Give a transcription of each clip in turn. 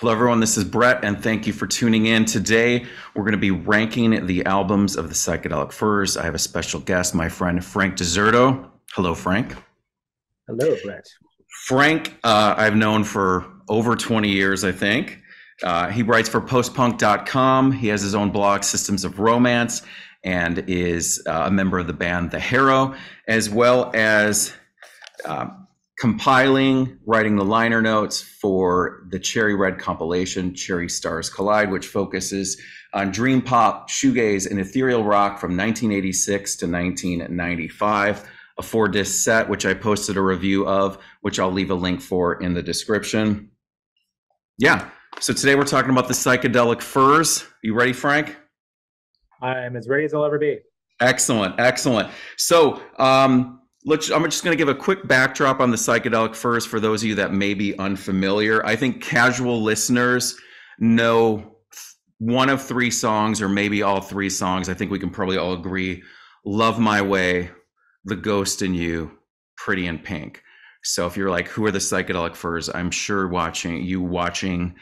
Hello, everyone. This is Brett, and thank you for tuning in. Today, we're going to be ranking the albums of the Psychedelic Furs. I have a special guest, my friend Frank Deserto. Hello, Frank. Hello, Brett. Frank, I've known for over 20 years, I think. He writes for postpunk.com. He has his own blog, Systems of Romance, and is a member of the band The Harrow, as well as writing the liner notes for the Cherry Red compilation, Cherry Stars Collide, which focuses on dream pop, shoegaze, and ethereal rock from 1986 to 1995, a 4-disc set, which I posted a review of, which I'll leave a link for in the description. Yeah, so today we're talking about the Psychedelic Furs. You ready, Frank? I'm as ready as I'll ever be. Excellent, excellent. So, I'm just going to give a quick backdrop on the Psychedelic Furs for those of you that may be unfamiliar. I think casual listeners know one of three songs, or maybe all three songs. I think we can probably all agree: "Love My Way," "The Ghost in You," "Pretty in Pink." So if you're like, "Who are the Psychedelic Furs?" I'm sure you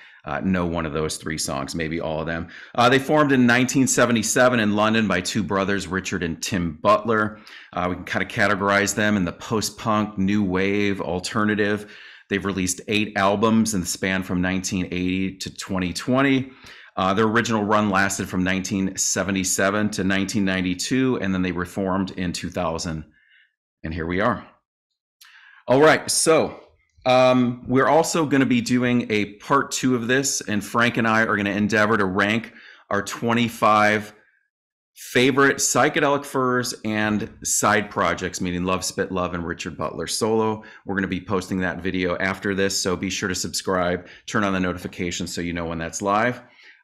know one of those three songs, maybe all of them. They formed in 1977 in London by two brothers, Richard and Tim Butler. We can kind of categorize them in the post-punk, new wave, alternative. They've released 8 albums in the span from 1980 to 2020. Their original run lasted from 1977 to 1992, and then they reformed in 2000. And here we are. All right, so we're also going to be doing a part 2 of this, and Frank and I are going to endeavor to rank our 25 favorite Psychedelic Furs and side projects, meaning Love Spit Love and Richard Butler solo. We're going to be posting that video after this, so be sure to subscribe, turn on the notifications so you know when that's live.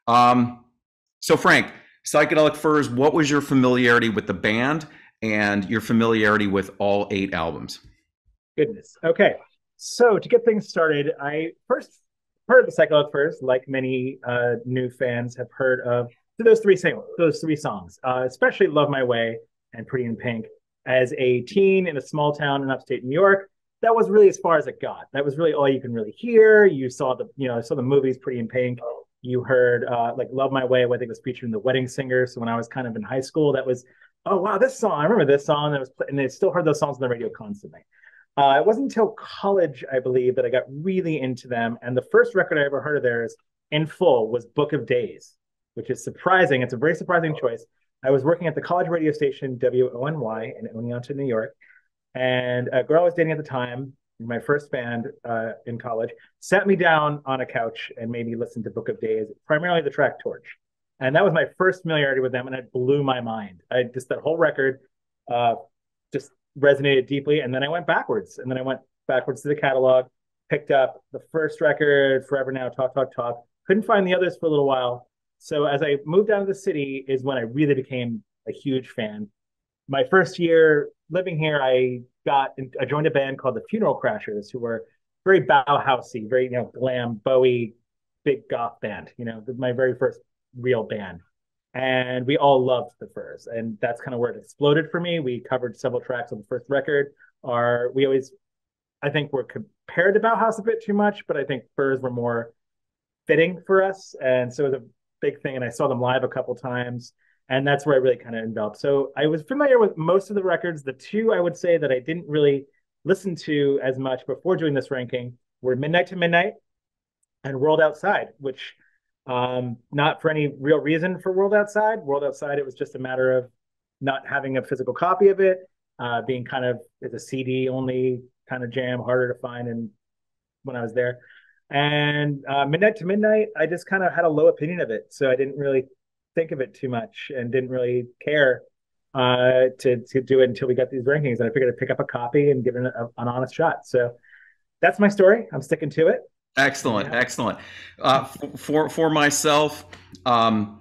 So Frank, Psychedelic Furs, what was your familiarity with the band and your familiarity with all 8 albums? Goodness. Okay. So to get things started, I first heard of the Psychedelic Furs, like many new fans have heard of those three songs, especially Love My Way and Pretty in Pink. As a teen in a small town in upstate New York, that was really as far as it got. That was really all you can really hear. You saw the movies Pretty in Pink. You heard like Love My Way, I think it was featured in The Wedding Singer. So when I was kind of in high school, that was, oh wow, this song, I remember this song. And I still heard those songs on the radio constantly. It wasn't until college, I believe, that I got really into them. And the first record I ever heard of theirs in full was Book of Days, which is surprising. It's a very surprising choice. I was working at the college radio station, WONY, in Oneonta, New York. And a girl I was dating at the time, my first band in college, sat me down on a couch and made me listen to Book of Days, primarily the track Torch. And that was my first familiarity with them, and it blew my mind. That whole record just resonated deeply, and then I went backwards. And then I went backwards to the catalog, picked up the first record, Forever Now, Talk, Talk, Talk. Couldn't find the others for a little while. So as I moved down to the city is when I really became a huge fan. My first year living here, I joined a band called the Funeral Crashers, who were very Bauhausy, very glam, Bowie, big goth band. My very first real band. And we all loved the Furs, and that's kind of where it exploded for me. We covered several tracks on the first record. I think we're compared to Bauhaus a bit too much, but I think Furs were more fitting for us, and so it was a big thing. And I saw them live a couple times, and that's where I really kind of enveloped. So I was familiar with most of the records. The two I would say that I didn't really listen to as much before doing this ranking were Midnight to Midnight and World Outside, which not for any real reason for World Outside. It was just a matter of not having a physical copy of it, being kind of, it's a CD only kind of jam, harder to find. And when I was there, and Midnight to Midnight, I just kind of had a low opinion of it, so I didn't really think of it too much and didn't really care to do it until we got these rankings. And I figured I'd pick up a copy and give it an honest shot. So that's my story. I'm sticking to it. Excellent, excellent. For myself, doing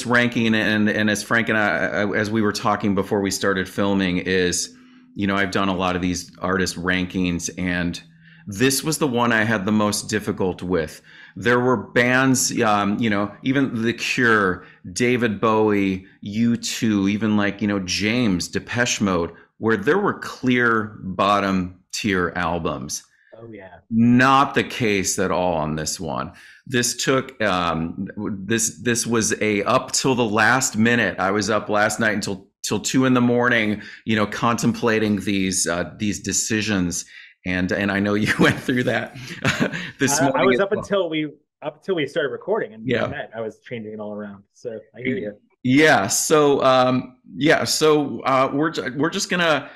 this ranking, and as Frank and I, as we were talking before we started filming, is, I've done a lot of these artist rankings, and this was the one I had the most difficult with. There were bands, even The Cure, David Bowie, U2, even James, Depeche Mode, where there were clear bottom tier albums Oh yeah. Not the case at all on this one. This took this was a up till the last minute. I was up last night until 2 a.m, you know, contemplating these decisions. And I know you went through that this morning. I was up until we started recording, and yeah, I was changing it all around. So I hear you. Yeah. So we're just gonna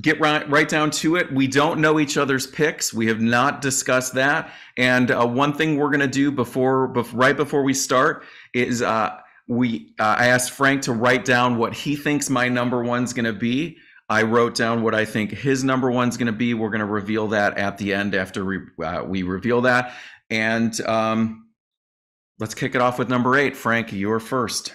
get right down to it. We don't know each other's picks. We have not discussed that. And one thing we're gonna do right before we start is I asked Frank to write down what he thinks my number one's gonna be. I wrote down what I think his number one's going to be. We're going to reveal that at the end after we reveal that. And let's kick it off with number 8. Frank, you're first.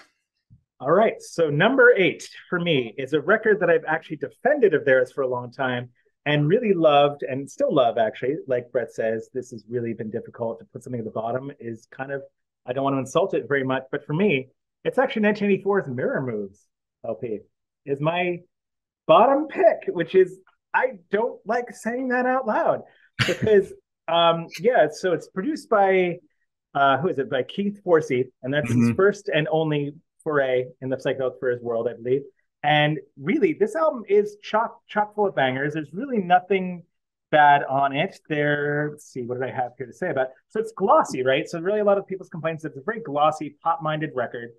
All right. So number 8 for me is a record that I've actually defended of theirs for a long time and really loved and still love, actually. Like Brett says, this has really been difficult to put something at the bottom is kind of, I don't want to insult it very much, but for me, it's actually 1984's Mirror Moves LP is my bottom pick, which is, I don't like saying that out loud because, so it's produced by, by Keith Forsey, and that's his first and only foray in the Psychedelic Furs world, I believe. And really, this album is chock full of bangers. There's really nothing bad on it. Let's see, what did I have here to say about it? So it's glossy, right? So really a lot of people's complaints that it's a very glossy, pop-minded record.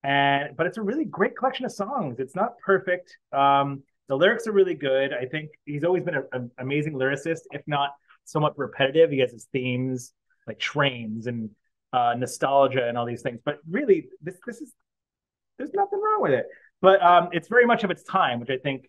But it's a really great collection of songs. It's not perfect. The lyrics are really good. I think he's always been an amazing lyricist, if not somewhat repetitive. He has his themes like trains and nostalgia and all these things. But really, this is, there's nothing wrong with it. But it's very much of its time, which I think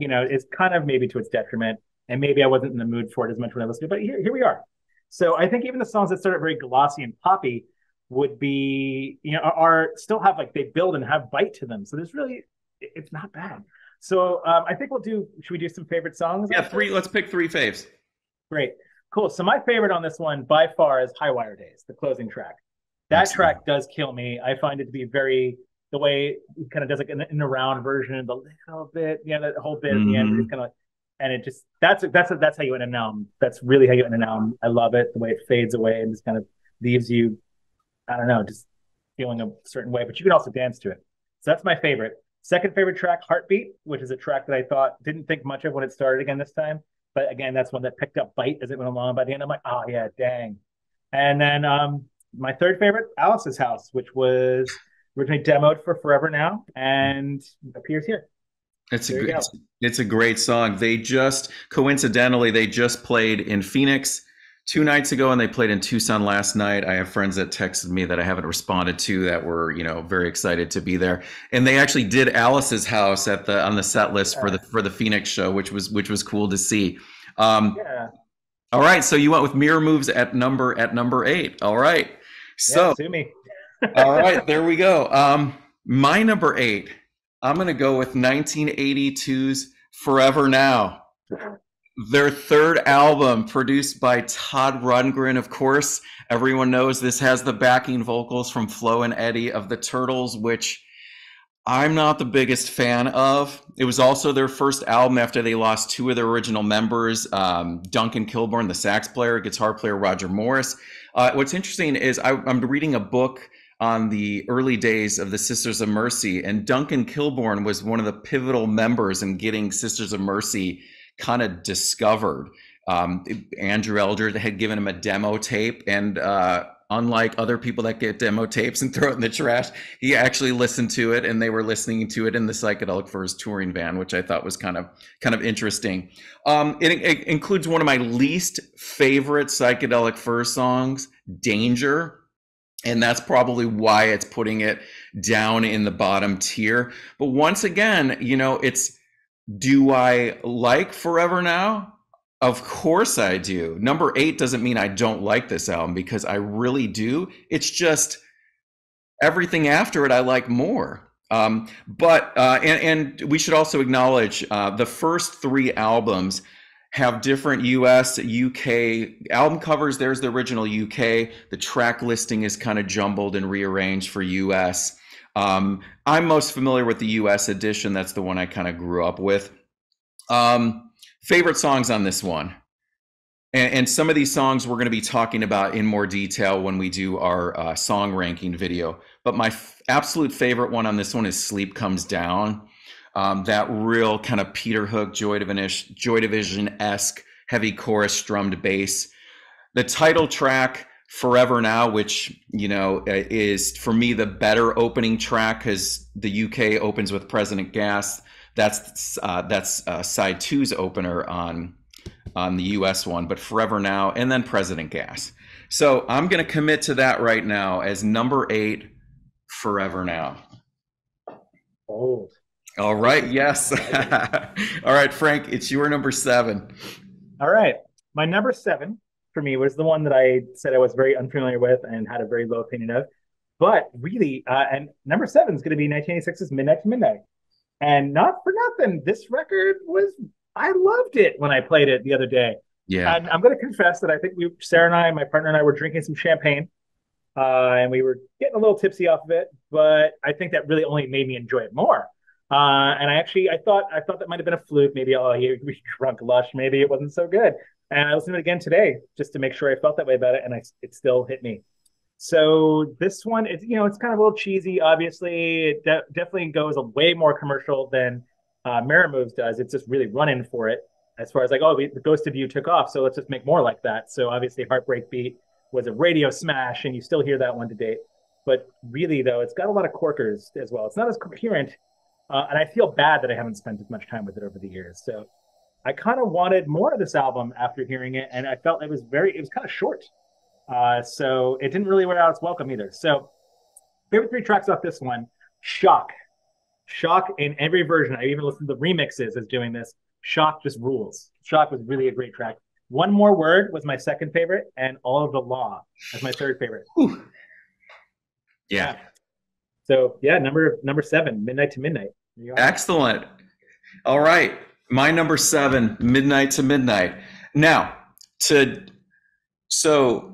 is kind of maybe to its detriment. And maybe I wasn't in the mood for it as much when I listened to it. But here we are. So I think even the songs that started very glossy and poppy would be, are still have they build and have bite to them. So there's really, it's not bad. So I think should we do some favorite songs? Yeah, let's pick 3 faves. Great, cool. So my favorite on this one by far is High Wire Days, the closing track. That track does kill me. I find it to be the way he kind of does like an around version of the little bit, that whole bit at the end, just kind of and it just, that's how you end an album. That's really how you end an album. I love it, the way it fades away and just kind of leaves you, I don't know, just feeling a certain way, but you can also dance to it. So that's my favorite. Second favorite track, Heartbeat, which is a track that I didn't think much of when it started again this time. But again, that's one that picked up bite as it went along. By the end, I'm like, oh yeah, dang. And then my third favorite, Alice's House, which was originally demoed for Forever Now and appears here. It's a great song. They just, coincidentally, they just played in Phoenix 2 nights ago, and they played in Tucson last night. I have friends that texted me that I haven't responded to that were, very excited to be there. And they actually did Alice's House on the set list for the Phoenix show, which was cool to see. Yeah. All right, so you went with Mirror Moves at number 8. All right, so yeah, sue me. All right, there we go. My number 8. I'm gonna go with 1982's Forever Now. Their third album, produced by Todd Rundgren, of course. Everyone knows this has the backing vocals from Flo and Eddie of the Turtles, which I'm not the biggest fan of. It was also their first album after they lost 2 of their original members, Duncan Kilborn, the sax player, guitar player Roger Morris. What's interesting is I'm reading a book on the early days of the Sisters of Mercy, and Duncan Kilborn was one of the pivotal members in getting Sisters of Mercy kind of discovered. Andrew Elder had given him a demo tape, and unlike other people that get demo tapes and throw it in the trash, he actually listened to it, and they were listening to it in the Psychedelic Furs touring van, which I thought was kind of interesting. It includes one of my least favorite Psychedelic Furs songs, Danger, and that's probably why it's putting it down in the bottom tier. But once again, it's, do I like Forever Now? Of course I do. Number 8 doesn't mean I don't like this album, because I really do. It's just everything after it I like more. But we should also acknowledge the first 3 albums have different US, UK album covers. There's the original UK. The track listing is kind of jumbled and rearranged for US. I'm most familiar with the US edition. That's the one I kind of grew up with. Favorite songs on this one. And some of these songs we're going to be talking about in more detail when we do our song ranking video. But my absolute favorite one on this one is Sleep Comes Down. That real kind of Peter Hook, Joy Division-esque heavy chorus strummed bass. The title track, Forever Now, which, you know, is for me the better opening track because the UK opens with President Gas. That's side two's opener on the US one, but Forever Now and then President Gas. So I'm going to commit to that right now as number 8, Forever Now. Bold. All right. Yes. All right, Frank, it's your number 7. All right. My number 7 for me was the one that I said I was very unfamiliar with and had a very low opinion of, but really, and number 7 is going to be 1986's Midnight to Midnight. And not for nothing, this record was, I loved it when I played it the other day. Yeah. And I'm going to confess that I think Sarah and I, my partner and I, were drinking some champagne, and we were getting a little tipsy off of it. But I think that really only made me enjoy it more. And I thought that might have been a fluke. Maybe, oh, he was drunk lush. Maybe it wasn't so good. And I listened to it again today just to make sure I felt that way about it, and it still hit me. So this one, it's, you know, it's kind of a little cheesy. Obviously, it definitely goes a way more commercial than Mirror Moves does. It's just really running for it as far as like, oh, the Ghost of You took off, so let's just make more like that. So obviously Heartbreak Beat was a radio smash, and you still hear that one to date. But really, though, it's got a lot of corkers as well. It's not as coherent, and I feel bad that I haven't spent as much time with it over the years. So I kind of wanted more of this album after hearing it, and I felt it was kind of short. So it didn't really wear out its welcome either. So favorite 3 tracks off this one: Shock. Shock in every version. I even listened to the remixes as doing this. Shock just rules. Shock was really a great track. One More Word was my second favorite, and All of the Law was my third favorite. Ooh. Yeah. So yeah, number 7, Midnight to Midnight. Excellent. All right. My number 7, Midnight to Midnight. Now, so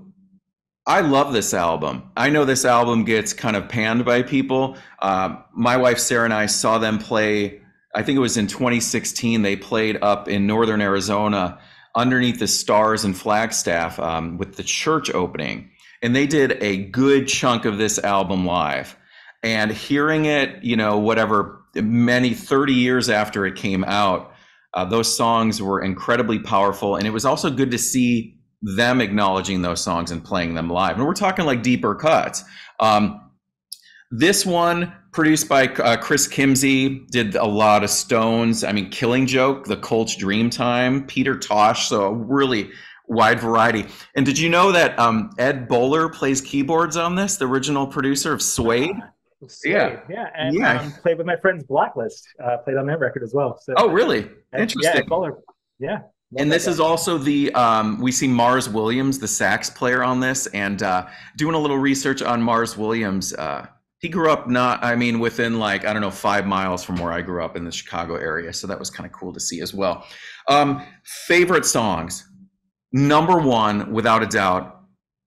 I love this album. I know this album gets kind of panned by people. My wife, Sarah, and I saw them play, I think it was in 2016, they played up in Northern Arizona underneath the stars in Flagstaff with the church opening. And they did a good chunk of this album live. And hearing it, you know, whatever, many 30 years after it came out, those songs were incredibly powerful. And it was also good to see them acknowledging those songs and playing them live. And we're talking like deeper cuts. This one, produced by Chris Kimsey, did a lot of Stones. I mean, Killing Joke, The Colts' Dreamtime, Peter Tosh. So a really wide variety. And did you know that Ed Boller plays keyboards on this, the original producer of Suede? Yeah. And played with my friend's Blacklist, played on that record as well. So, oh, really? Interesting. Yeah, Ed Boller. Yeah. And this is also the, we see Mars Williams, the sax player on this, and doing a little research on Mars Williams. He grew up within like, I don't know, 5 miles from where I grew up in the Chicago area. So that was kind of cool to see as well. Favorite songs. Number 1, without a doubt,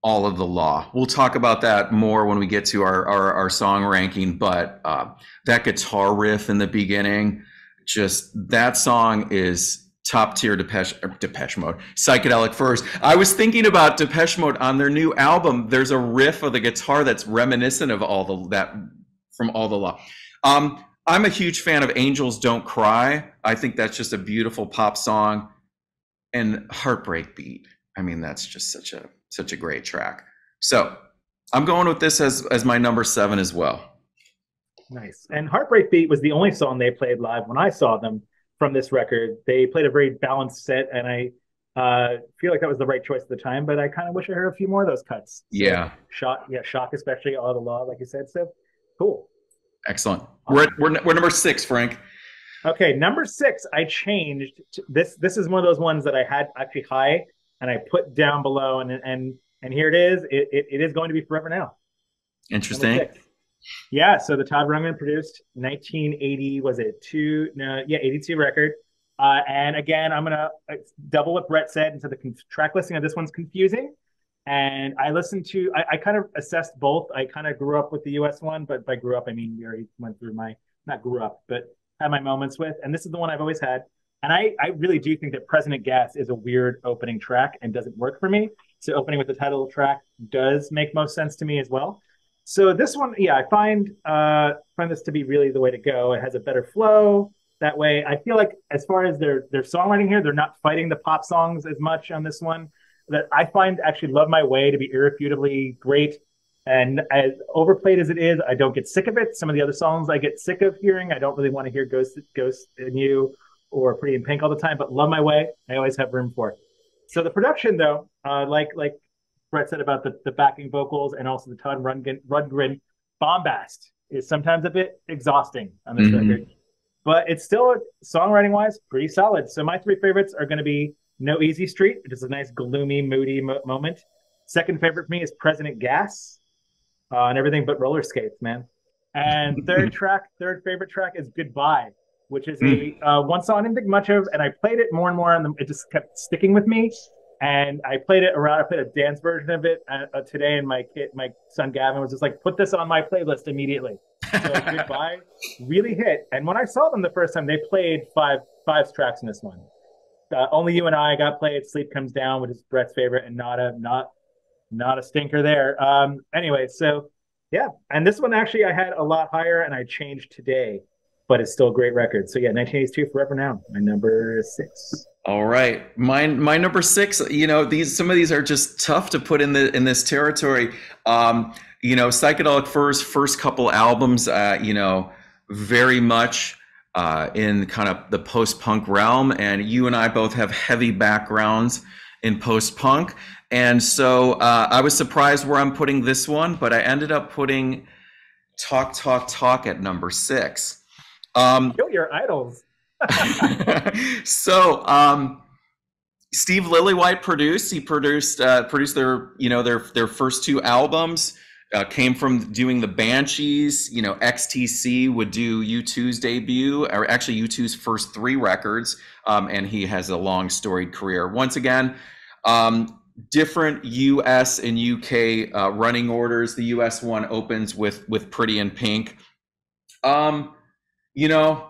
All of the Law. We'll talk about that more when we get to our song ranking, but that guitar riff in the beginning, just that song is top tier Depeche Mode. Psychedelic Furs. I was thinking about Depeche Mode on their new album. There's a riff of the guitar that's reminiscent of from All the Law. I'm a huge fan of Angels Don't Cry. I think that's just a beautiful pop song. And Heartbreak Beat. I mean, that's just such a great track. So I'm going with this as my number 7 as well. Nice. And Heartbreak Beat was the only song they played live when I saw them. From this record, they played a very balanced set, and I feel like that was the right choice at the time. But I kind of wish I heard a few more of those cuts. Yeah, Shock, especially All the Law, like you said. So cool, excellent. We're number 6, Frank. Okay, number 6. I changed this. This is one of those ones that I had actually high, and I put down below, and here it is. It is going to be Forever Now. Interesting. Yeah, so the Todd Rundgren produced 1980, was it 82 record. And again, I'm going to double what Brett said. And so the track listing of this one's confusing. And I kind of assessed both. I kind of grew up with the US one, but by grew up, I mean, we already went through not grew up, but had my moments with. And this is the one I've always had. And I really do think that President Gas is a weird opening track and doesn't work for me. So opening with the title track does make most sense to me as well. So this one, yeah, I find this to be really the way to go. It has a better flow that way. I feel like as far as their songwriting here, they're not fighting the pop songs as much on this one. That I find actually Love My Way to be irrefutably great. And as overplayed as it is, I don't get sick of it. Some of the other songs I get sick of hearing. I don't really want to hear Ghost in You or Pretty in Pink all the time, but Love My Way, I always have room for it. So the production, though, like Brett said about the backing vocals and also the Todd Rundgren bombast is sometimes a bit exhausting on this record. But it's still, songwriting-wise, pretty solid. So my three favorites are going to be No Easy Street, which is a nice, gloomy, moody moment. Second favorite for me is President Gas and Everything But Roller Skates, man. And third favorite track is Goodbye, which is a one song I didn't think much of, and I played it more and more, and it just kept sticking with me. And I played it around. I played a dance version of it today, and my son Gavin was just like, "Put this on my playlist immediately." So Goodbye really hit. And when I saw them the first time, they played five tracks in this one. Only You and I got played. Sleep Comes Down, which is Brett's favorite, and not a stinker there. Anyway, so yeah, and this one actually I had a lot higher, and I changed today. But it's still a great record. So yeah, 1982 Forever Now, my number 6. All right, my number 6. You know, some of these are just tough to put in this territory. You know, Psychedelic Furs' first couple albums, you know, very much in kind of the post-punk realm, and you and I both have heavy backgrounds in post-punk, and so I was surprised where I'm putting this one, but I ended up putting Talk, Talk, Talk at number 6. Kill your idols. So Steve Lillywhite produced. He produced their, you know, their first two albums. Came from doing the Banshees. You know, XTC would do U2's debut, or actually U2's first 3 records. And he has a long storied career. Once again, different U.S. and U.K. running orders. The U.S. one opens with Pretty in Pink. You know,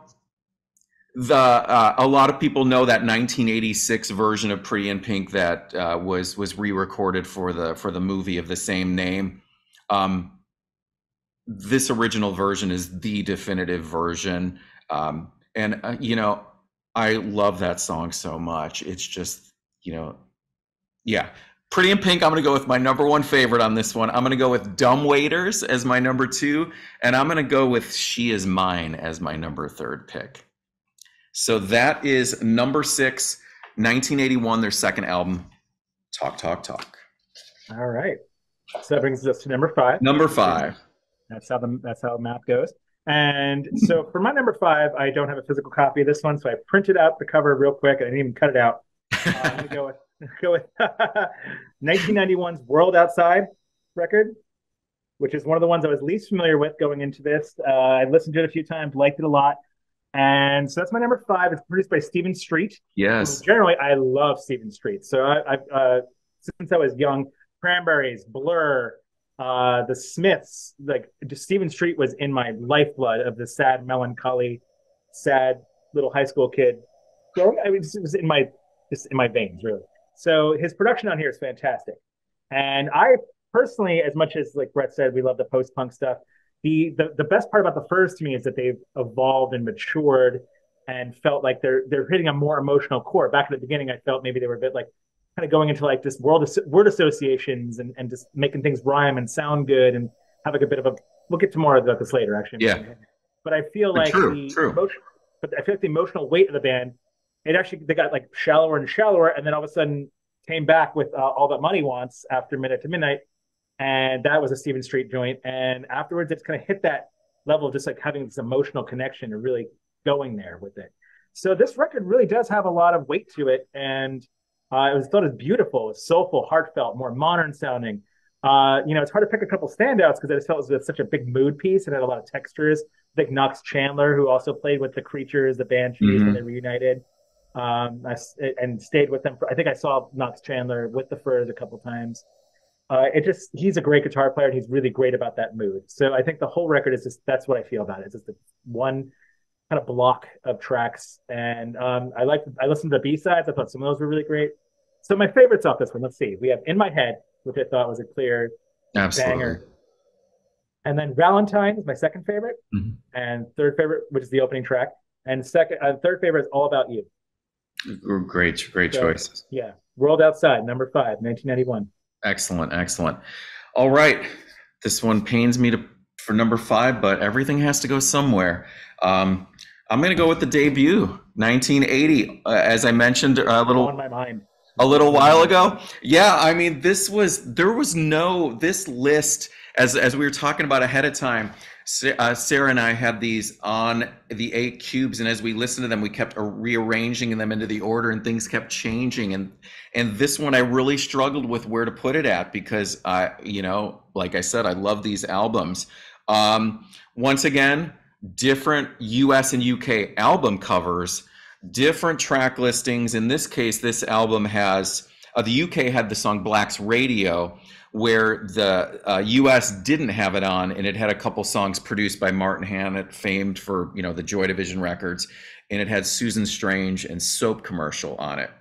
a lot of people know that 1986 version of Pretty in Pink that was re-recorded for the movie of the same name. This original version is the definitive version, and you know, I love that song so much. It's just, you know, yeah. Pretty in Pink, I'm going to go with my number 1 favorite on this one. I'm going to go with Dumbwaiters as my number 2. And I'm going to go with She Is Mine as my number 3rd pick. So that is number 6, 1981, their second album, Talk, Talk, Talk. All right. So that brings us to number 5. Number 5. That's how the map goes. And so for my number 5, I don't have a physical copy of this one. So I printed out the cover real quick. I didn't even cut it out. I'm going to go with 1991's World Outside record, which is one of the ones I was least familiar with going into this. I listened to it a few times, liked it a lot. And so that's my number 5. It's produced by Stephen Street. Yes. Generally, I love Stephen Street. So I since I was young, Cranberries, Blur, the Smiths, like just Stephen Street was in my lifeblood of the sad, melancholy, sad little high school kid. I mean, it was in my veins, really. So his production on here is fantastic. And I personally, as much as like Brett said, we love the post-punk stuff. The best part about the Furs to me is that they've evolved and matured and felt like they're hitting a more emotional core. Back at the beginning, I felt maybe they were a bit like kind of going into like this word associations and just making things rhyme and sound good and have like a bit of a, we'll get to more about this later actually. Yeah. But I feel like the emotional weight of the band, it actually, they got like shallower and shallower, and then all of a sudden came back with All That Money Wants after Midnight to Midnight, and that was a Stephen Street joint. And afterwards, it's kind of hit that level of just like having this emotional connection and really going there with it. So this record really does have a lot of weight to it, and I thought it was beautiful, soulful, heartfelt, more modern sounding. You know, it's hard to pick a couple standouts because I just felt it was such a big mood piece and had a lot of textures. I think Knox Chandler, who also played with the Creatures, the Banshees when they reunited. And stayed with them. I think I saw Knox Chandler with the Furs a couple times. He's a great guitar player, and he's really great about that mood. So I think the whole record is just, that's what I feel about it. It's just the one kind of block of tracks. And I listened to B-sides. I thought some of those were really great. So my favorites off this one, let's see. We have In My Head, which I thought was a clear banger. And then Valentine is my second favorite. Mm-hmm. And third favorite, which is the opening track. And third favorite is All About You. Great choices. Yeah. World Outside, number 5, 1991. Excellent. All right. This one pains me for number 5, but everything has to go somewhere. I'm going to go with the debut, 1980. As I mentioned a little while ago. Yeah, I mean, this list, as we were talking about ahead of time, Sarah and I had these on the 8 cubes, and as we listened to them, we kept rearranging them into the order, and things kept changing. And this one, I really struggled with where to put it at, because I, like I said, I love these albums. Once again, different US and UK album covers, different track listings. In this case, this album has, the UK had the song Black's Radio, where the US didn't have it on, and it had a couple songs produced by Martin Hannett, famed for the Joy Division records, and it had Susan Strange and Soap Commercial on it.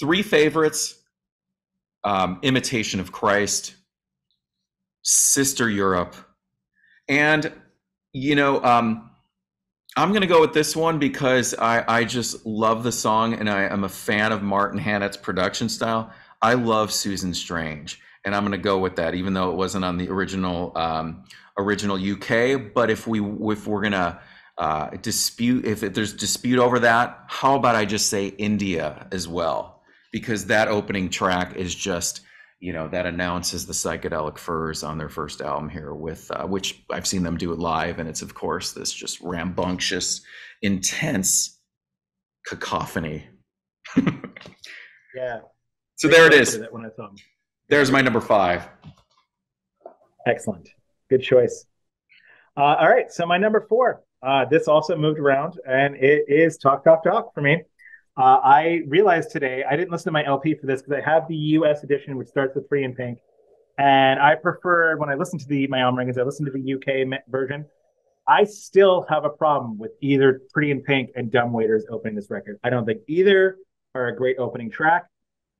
3 favorites: Imitation of Christ, Sister Europe, and I'm going to go with this one because I just love the song, and I am a fan of Martin Hannett's production style. I love Susan Strange, and I'm going to go with that, even though it wasn't on the original UK. But if we're going to dispute, if there's dispute over that, how about I just say India as well, because that opening track is just, that announces the Psychedelic Furs on their first album here, with which I've seen them do it live, and it's of course this just rambunctious, intense cacophony. Yeah. So there it is. There's my number 5. Excellent. Good choice. All right. So my number 4, this also moved around, and it is Talk, Talk, Talk for me. I realized today I didn't listen to my LP for this because I have the US edition, which starts with Free in Pink. And I prefer, when I listen to my album rankings, I listen to the UK version. I still have a problem with either Pretty in Pink and Dumbwaiters opening this record. I don't think either are a great opening track.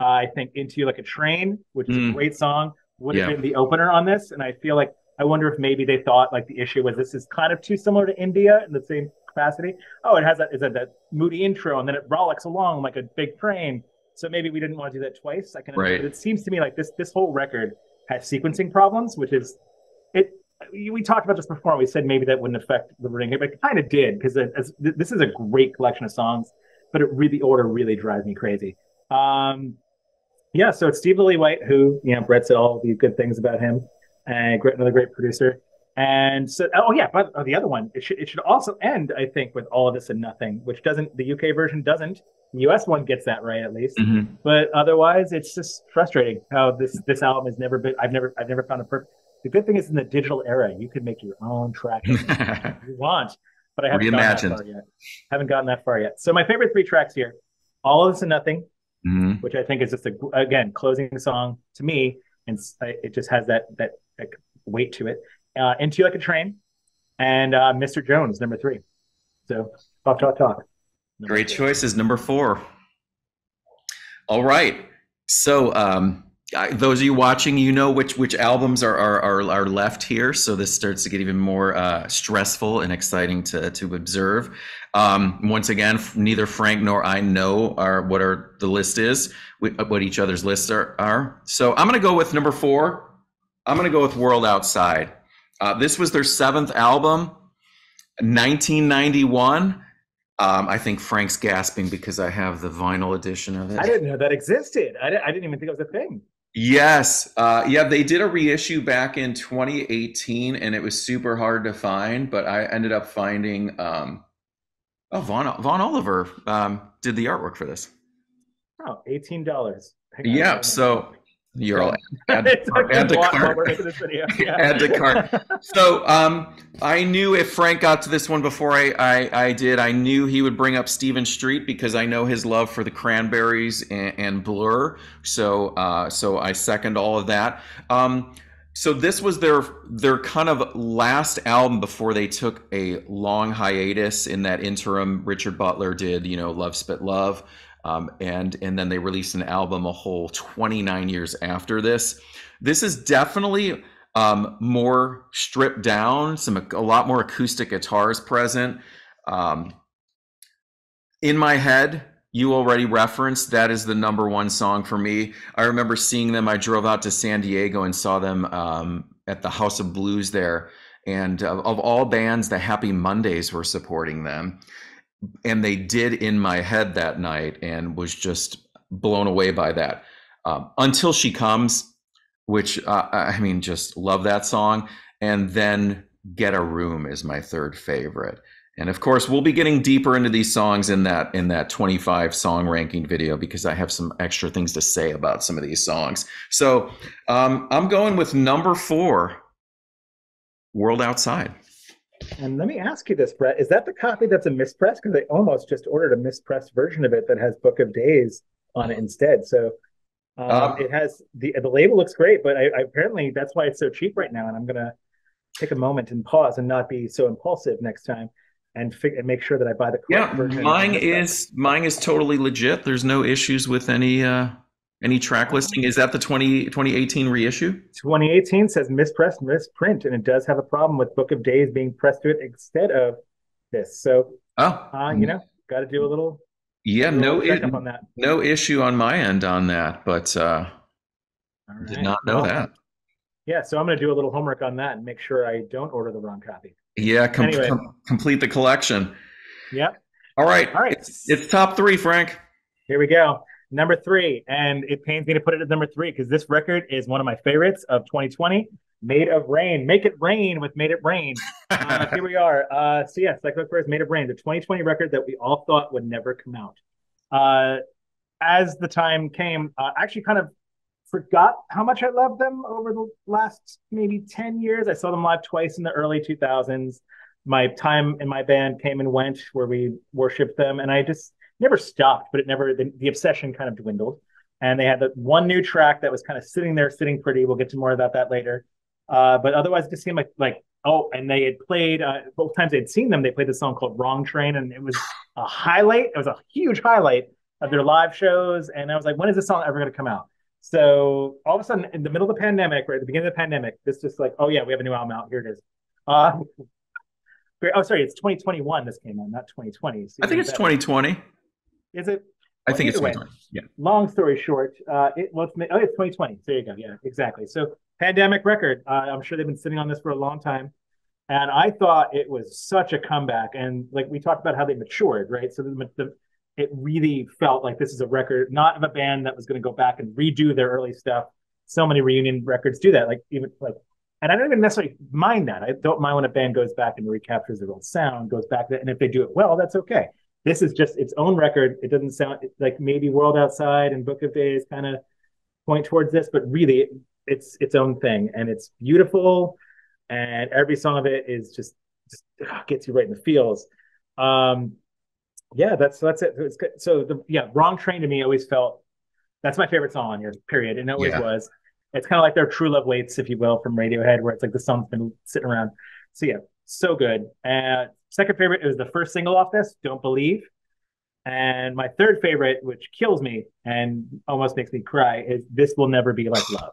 I think Into You Like a Train, which is a great song, would have been the opener on this. And I feel like, I wonder if maybe they thought like the issue was this is kind of too similar to India in the same capacity. Oh, it has that moody intro, and then it rollicks along like a big train. So maybe we didn't want to do that twice. But it seems to me like this whole record has sequencing problems, which is, we talked about this before. We said maybe that wouldn't affect the ring, but it kind of did, because this is a great collection of songs, but the order really drives me crazy. Yeah, so it's Steve Lillywhite, who, Brett said all the good things about him, and another great producer. And so, but the other one, it should also end, I think, with All of This and Nothing, which doesn't, the UK version doesn't. The US one gets that right, at least. Mm-hmm. But otherwise, it's just frustrating how this album has never been, I've never found a perfect. The good thing is, in the digital era, you can make your own track if you want, but I haven't gotten that far yet. So my favorite 3 tracks here, All of This and Nothing, mm-hmm. which I think is just again closing song to me, and it just has that like, weight to it. Into You Like a Train, and Mr. Jones, number 3. So talk. Great choices. Number 4. All right. So those of you watching, which albums are left here. So this starts to get even more stressful and exciting to observe. Once again, neither Frank nor I know what the list is, what each other's lists are. So I'm going to go with number 4. I'm going to go with World Outside. This was their 7th album, 1991. I think Frank's gasping because I have the vinyl edition of it. I didn't know that existed. I didn't even think it was a thing. Yes. They did a reissue back in 2018, and it was super hard to find, but I ended up finding... Vaughn Oliver did the artwork for this. Oh, $18. Yeah, so you're all add to cart. Add to cart. So I knew if Frank got to this one before I did, I knew he would bring up Stephen Street, because I know his love for the Cranberries and Blur. So I second all of that. So this was their kind of last album before they took a long hiatus. In that interim, Richard Butler did, you know, Love Spit Love. And then they released an album a whole 29 years after this. This is definitely more stripped down, a lot more acoustic guitars present. In My Head, you already referenced, that is the #1 song for me. I remember seeing them. I drove out to San Diego and saw them at the House of Blues there. And of all bands, the Happy Mondays were supporting them. And they did In My Head that night, and was just blown away by that. Until She Comes, which I mean, just love that song. And then Get a Room is my third favorite. And of course, we'll be getting deeper into these songs in that 25 song ranking video, because I have some extra things to say about some of these songs. So I'm going with #4, World Outside. And let me ask you this, Brett, is that the copy that's a mispress? Because they almost just ordered a mispressed version of it that has Book of Days on it instead. So it has the label looks great, but I apparently that's why it's so cheap right now. And I'm going to take a moment and pause and not be so impulsive next time and make sure that I buy the correct version. Mine is totally legit. There's no issues with any track listing. Is that the 2018 reissue? 2018 says mispressed, misprint, and it does have a problem with Book of Days being pressed to it instead of this. So, you know, got to do a little checkup on that. No issue on my end on that, but did not know that. Yeah, so I'm going to do a little homework on that and make sure I don't order the wrong copy. Yeah, anyway, complete the collection. Yep. All right. It's top three, Frank. Here we go. #3, and it pains me to put it at #3 because this record is one of my favorites of 2020, Made of Rain. Make it rain with Made It Rain. Here we are. So yes, Psychedelic Furs, Made of Rain, the 2020 record that we all thought would never come out. As the time came, I actually kind of forgot how much I loved them over the last maybe 10 years. I saw them live twice in the early 2000s. My time in my band came and went where we worshipped them, and I just never stopped, but it never, the obsession kind of dwindled. And they had the one new track that was kind of sitting pretty. We'll get to more about that later. But otherwise, it just seemed like, oh, and they had played, both times they'd seen them, they played this song called Wrong Train. And it was a highlight. It was a huge highlight of their live shows. And I was like, when is this song ever going to come out? So all of a sudden, in the middle of the pandemic, right at the beginning of the pandemic, this just like, oh yeah, we have a new album out. Here it is. Oh, sorry, it's 2021 this came out, not 2020. So I think it's 2020. Is it? I think it's 2020. Yeah. Long story short, it's 2020. There you go. Yeah, exactly. So pandemic record. I'm sure they've been sitting on this for a long time, and I thought it was such a comeback. And like we talked about how they matured, right? So it really felt like this is a record, not of a band that was going to go back and redo their early stuff. So many reunion records do that. And I don't even necessarily mind that. I don't mind when a band goes back and recaptures their old sound, goes back to it, and if they do it well, that's okay. This is just its own record. It doesn't sound like, maybe World Outside and Book of Days kind of point towards this, but really it's its own thing, and it's beautiful, and every song of it is just gets you right in the feels. Yeah, that's it. It's good. So Wrong Train to me always felt, that's my favorite song on here, period, and it always was. It's kind of like their True Love Waits, if you will, from Radiohead, where it's like the song's been sitting around. So yeah, so good. Second favorite, it was the first single off this, Don't Believe. And my third favorite, which kills me and almost makes me cry, is This Will Never Be Like Love.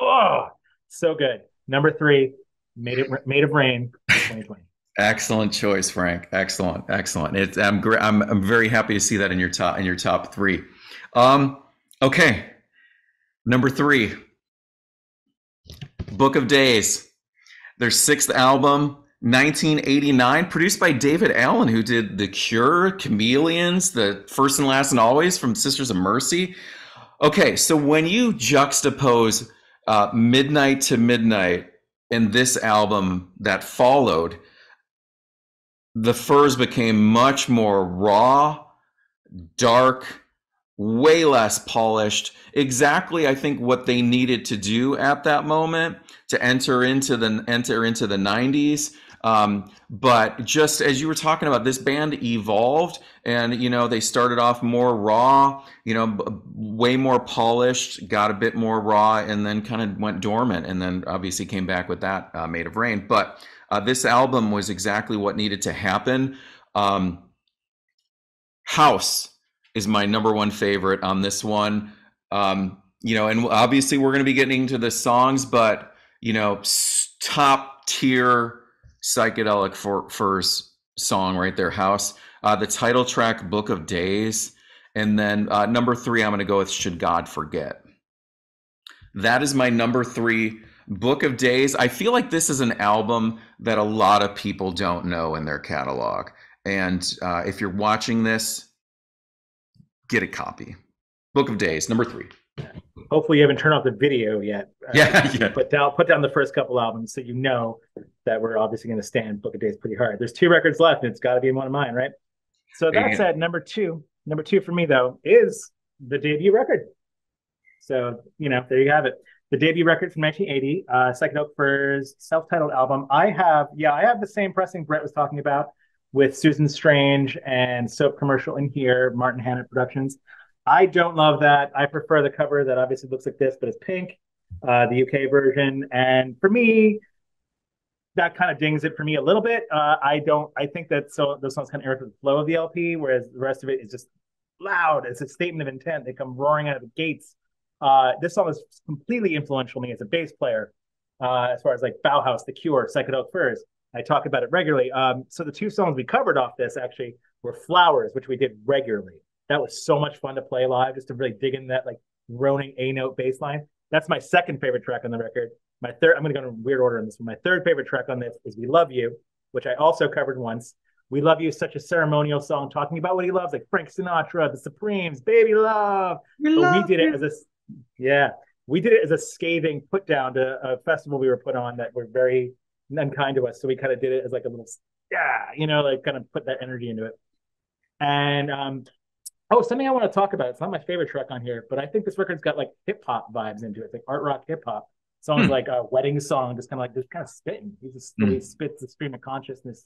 Oh, so good. #3, Made of Rain, 2020. Excellent choice, Frank. Excellent, excellent. I'm very happy to see that in your top three. Okay, #3, Book of Days, their 6th album. 1989, produced by David Allen, who did The Cure, Chameleons, the First and Last and Always from Sisters of Mercy. Okay, so when you juxtapose Midnight to Midnight and this album that followed, the Furs became much more raw, dark, way less polished. Exactly, I think, what they needed to do at that moment to enter into the 90s. But just as you were talking about, this band evolved, and, you know, they started off more raw, you know, way more polished, got a bit more raw, and then kind of went dormant, and then obviously came back with that Made of Rain. But this album was exactly what needed to happen. House is my number one favorite on this one. You know, and obviously we're going to be getting into the songs, but, you know, top tier Psychedelic Furs song right there, House. The title track, Book of Days. And then number three, I'm going to go with Should God Forget. That is my number three, Book of Days. I feel like this is an album that a lot of people don't know in their catalog. And if you're watching this, get a copy. Book of Days, number three. Hopefully you haven't turned off the video yet. Yeah. Put down the first couple albums so you know that we're obviously going to stand Book of Days pretty hard. There's two records left, and it's got to be in one of mine, right? So that said, number two for me, though, is the debut record. So, you know, there you have it. The debut record from 1980, Psychedelic Furs' self-titled album. I have the same pressing Brett was talking about with Susan Strange and Soap Commercial in here, Martin Hannett Productions. I don't love that. I prefer the cover that obviously looks like this, but it's pink, the UK version. And for me, that kind of dings it for me a little bit. I think that those songs kind of irritate the flow of the LP, whereas the rest of it is just loud. It's a statement of intent. They come roaring out of the gates. This song is completely influential to me as a bass player, as far as like Bauhaus, The Cure, Psychedelic Furs. I talk about it regularly. So the two songs we covered off this actually were Flowers, which we did regularly. That was so much fun to play live, just to really dig in that like droning A note bass line. That's my second favorite track on the record. My third, I'm going to go in weird order on this one. My third favorite track on this is We Love You, which I also covered once. We Love You is such a ceremonial song, talking about what he loves, like Frank Sinatra, The Supremes, Baby Love. We did it as a scathing put down to a festival we were put on that were very unkind to us. So we kind of did it as like a little, you know, like kind of put that energy into it. And oh, something I want to talk about. It's not my favorite track on here, but I think this record's got like hip hop vibes into it, like art rock hip hop. Songs like a wedding song, just kind of spitting. He spits the stream of consciousness.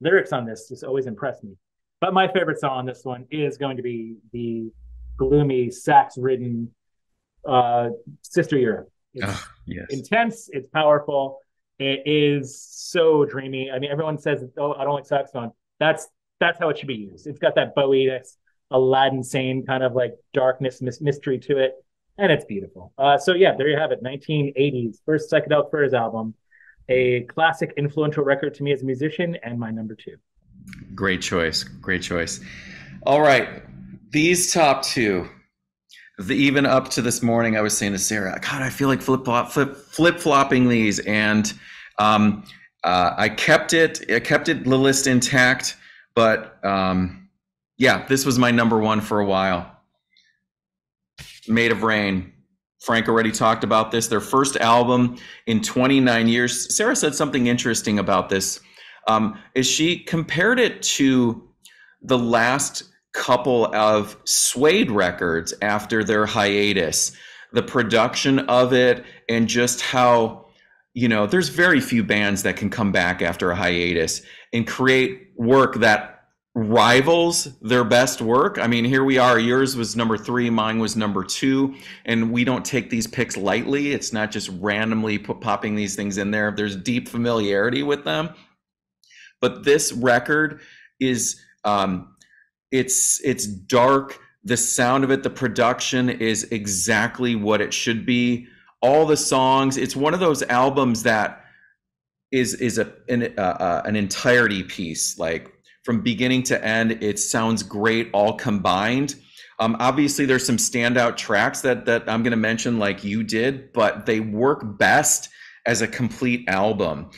Lyrics on this just always impressed me. But my favorite song on this one is going to be the gloomy, sax-ridden Sister Europe. It's intense. It's powerful. It is so dreamy. I mean, everyone says, "Oh, I don't like saxophone." That's how it should be used. It's got that Bowie, that's Aladdin sane kind of like darkness, mystery to it, and it's beautiful. So yeah, there you have it. 1980s, first Psychedelic Furs album, a classic, influential record to me as a musician, and my number two. Great choice. All right, these top two. Even up to this morning, I was saying to Sarah, God, I feel like flip flopping these, and I kept the list intact, but. Yeah, this was my number one for a while. Made of Rain. Frank already talked about this. Their first album in 29 years. Sarah said something interesting about this. Is she compared it to the last couple of Suede records after their hiatus. The production of it and just how, you know, there's very few bands that can come back after a hiatus and create work that rivals their best work. I mean, here we are. Yours was number three, mine was number two, and we don't take these picks lightly. It's not just randomly popping these things in there. There's deep familiarity with them. But this record is, it's dark. The sound of it, the production is exactly what it should be. All the songs. It's one of those albums that is an entirety piece, like. From beginning to end, it sounds great all combined. Obviously, there's some standout tracks that I'm going to mention like you did, but they work best as a complete album.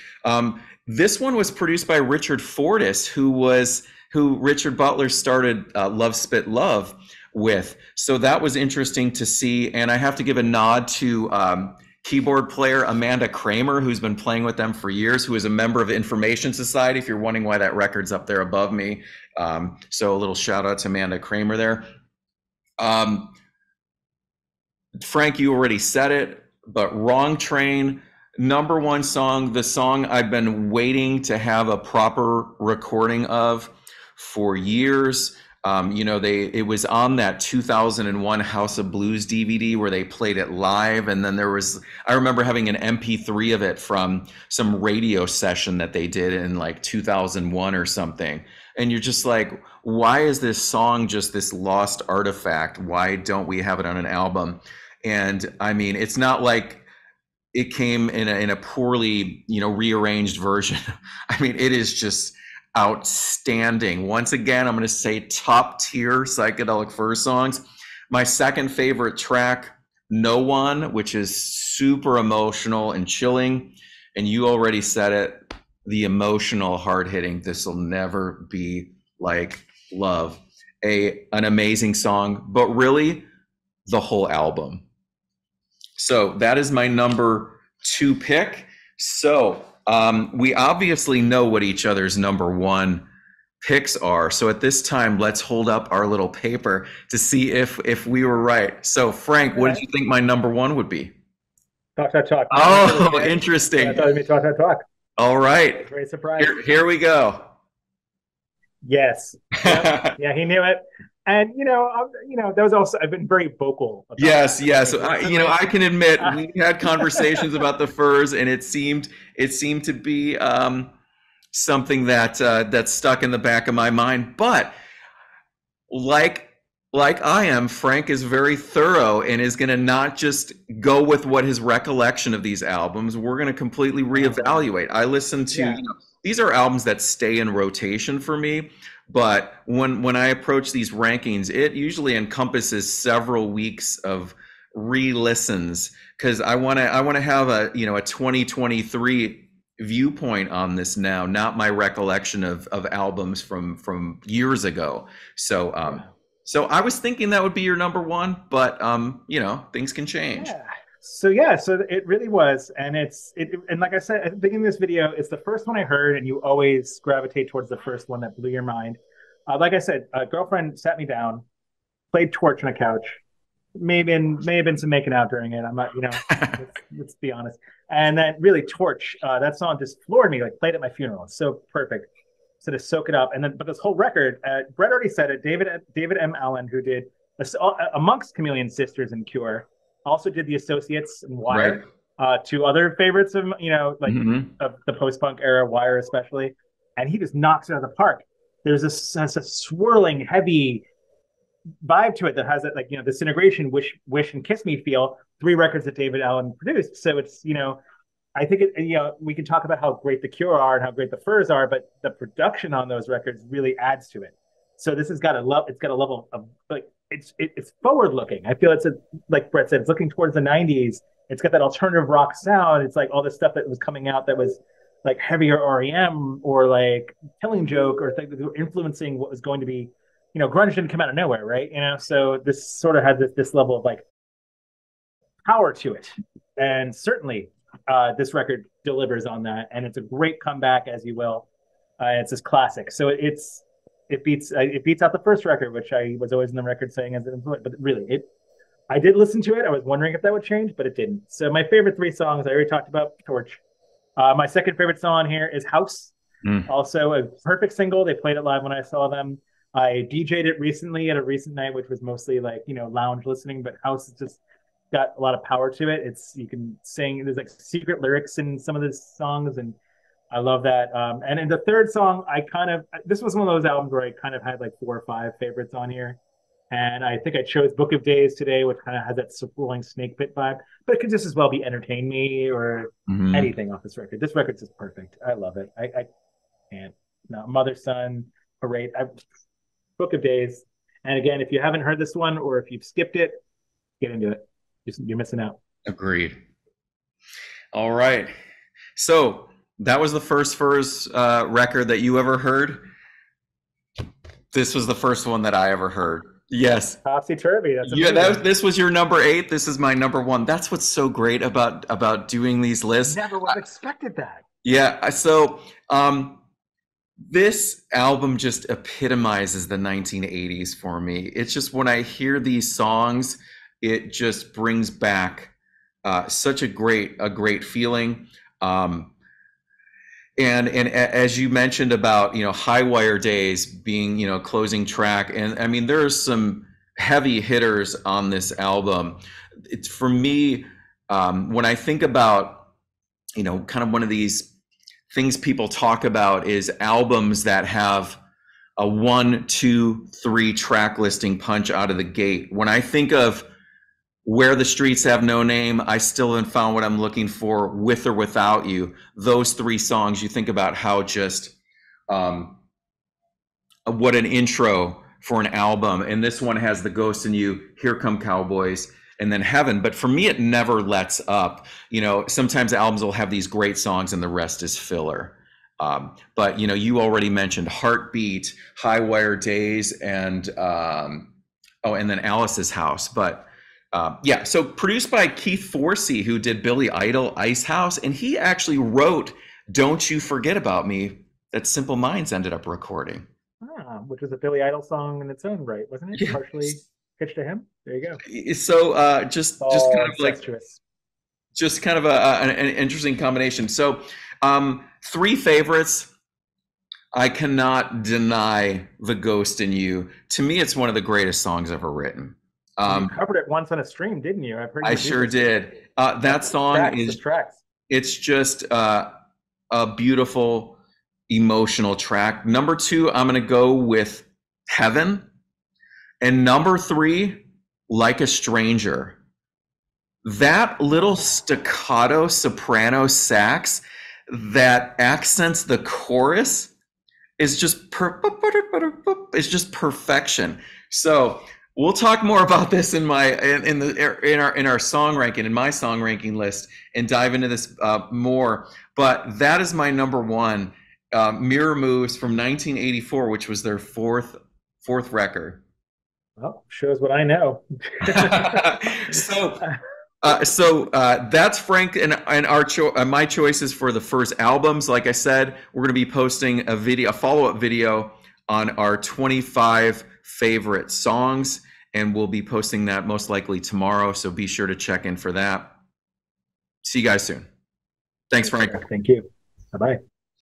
This one was produced by Richard Fortus, who Richard Butler started Love Spit Love with. So that was interesting to see. And I have to give a nod to keyboard player Amanda Kramer, who's been playing with them for years, who is a member of Information Society, if you're wondering why that record's up there above me. So a little shout out to Amanda Kramer there. Frank, you already said it, but Wrong Train, Number one song, the song I've been waiting to have a proper recording of for years. You know, it was on that 2001 House of Blues DVD where they played it live. And then there was, I remember having an MP3 of it from some radio session that they did in like 2001 or something. And you're just like, why is this song just this lost artifact? Why don't we have it on an album? And I mean, it's not like it came in a poorly, you know, rearranged version. I mean, it is just outstanding. Once again, I'm going to say top tier Psychedelic Furs songs. My second favorite track, No One, which is super emotional and chilling. And you already said it, the emotional, hard hitting, This Will Never Be Like Love. An amazing song, but really the whole album. So that is my number two pick. So we obviously know what each other's number one picks are. So at this time, let's hold up our little paper to see if we were right. So Frank, what did you think my number one would be? Talk, Talk, Talk. Oh, interesting. I thought it'd be Talk, Talk, Talk. All right. Great surprise. Here we go. Yes. Yep. Yeah, he knew it. And you know, that was also, I've been very vocal about that. Yes. You know, I can admit we had conversations about the Furs, and it seemed to be something that that's stuck in the back of my mind. But like I am, Frank is very thorough and is going to not just go with what his recollection of these albums. We're going to completely reevaluate. I listen to. Yeah. You know, these are albums that stay in rotation for me. But when I approach these rankings, it usually encompasses several weeks of re-listens, because I want to have a, you know, a 2023 viewpoint on this now, not my recollection of albums from years ago. So so I was thinking that would be your number one, but you know, things can change. Yeah. So yeah, so it really was, and and like I said at the beginning of this video, it's the first one I heard, and you always gravitate towards the first one that blew your mind. Like I said, a girlfriend sat me down, played Torch on a couch, may have been some making out during it. I'm not, you know, let's be honest. And then really Torch, that song just floored me. Like played at my funeral, it's so perfect. So to soak it up, and then but this whole record, Brett already said it. David M. Allen, who did amongst Chameleon Sisters and Cure. Also did the Associates and Wire, right. Two other favorites of, you know, like of the post-punk era, Wire especially, and he just knocks it out of the park. There's a swirling, heavy vibe to it that has that, like, you know, Disintegration, Wish and Kiss Me feel, three records that David Allen produced. So it's, you know, I think, you know, we can talk about how great the Cure are and how great the Furs are, but the production on those records really adds to it. So this has got a level of, like, it's forward looking. I feel it's like Brett said, it's looking towards the 90s. It's got that alternative rock sound. It's like all the stuff that was coming out that was like heavier REM or like Killing Joke or things that were influencing what was going to be, you know, grunge didn't come out of nowhere, right? You know, so this sort of had this level of like power to it. And certainly this record delivers on that. And it's a great comeback, as you will. It's this classic. So it beats out the first record, which I was always in the record saying as an influence, but really I did listen to it. I was wondering if that would change, but it didn't. So my favorite three songs, I already talked about Torch. My second favorite song here is House. Also a perfect single. They played it live when I saw them. I DJ'd it recently at a recent night, which was mostly like, you know, lounge listening, but House has just got a lot of power to it. It's, you can sing, there's like secret lyrics in some of the songs, and I love that. And in the third song, this was one of those albums where I kind of had like 4 or 5 favorites on here. And I think I chose Book of Days today, which kind of has that swirling snake pit vibe, but it could just as well be Entertain Me or anything off this record. This record's just perfect. I love it. I can't. No, Mother, Son, Parade, Book of Days. And again, if you haven't heard this one or if you've skipped it, get into it. You're missing out. Agreed. All right. So, that was the first Furs record that you ever heard. This was the first one that I ever heard. Yes. Topsy Turvy. That's amazing. Yeah, this was your number 8. This is my number 1. That's what's so great about doing these lists. Never would have expected that. Yeah. So this album just epitomizes the 1980s for me. It's just when I hear these songs, it just brings back such a great feeling. And as you mentioned about, High Wire Days being, closing track. And I mean, there are some heavy hitters on this album. It's for me, when I think about, kind of one of these things people talk about is albums that have a 1, 2, 3 track listing punch out of the gate. When I think of Where the Streets Have No Name, I Still Haven't Found What I'm Looking For, With or Without You, those three songs, you think about how just what an intro for an album. And this one has The Ghost in You, Here Come Cowboys, and then Heaven. But for me, it never lets up. Sometimes albums will have these great songs and the rest is filler. But you already mentioned Heartbeat, High Wire Days, and and then Alice's House. But yeah, so produced by Keith Forsey, who did Billy Idol, Ice House, and he actually wrote Don't You Forget About Me that Simple Minds ended up recording. Ah, which was a Billy Idol song in its own right, wasn't it? Yes. Partially pitched to him. There you go. So just kind of like an interesting combination. So three favorites. I cannot deny The Ghost in You. To me, it's one of the greatest songs ever written. You covered it once on a stream, didn't you? I've heard. I sure did. That song it's just a beautiful, emotional track. Number two, I'm going to go with Heaven. And number three, Like a Stranger. That little staccato soprano sax that accents the chorus is just, it's just perfection. So we'll talk more about this in my in our song ranking, in my song ranking list, and dive into this more. But that is my number one, Mirror Moves from 1984, which was their fourth record. Well, shows what I know. So that's Frank and my choices for the first albums. Like I said, we're going to be posting a follow-up video on our 25 favorite songs. And we'll be posting that most likely tomorrow. So be sure to check in for that. See you guys soon. Thanks, Frank. Thank you. Bye-bye.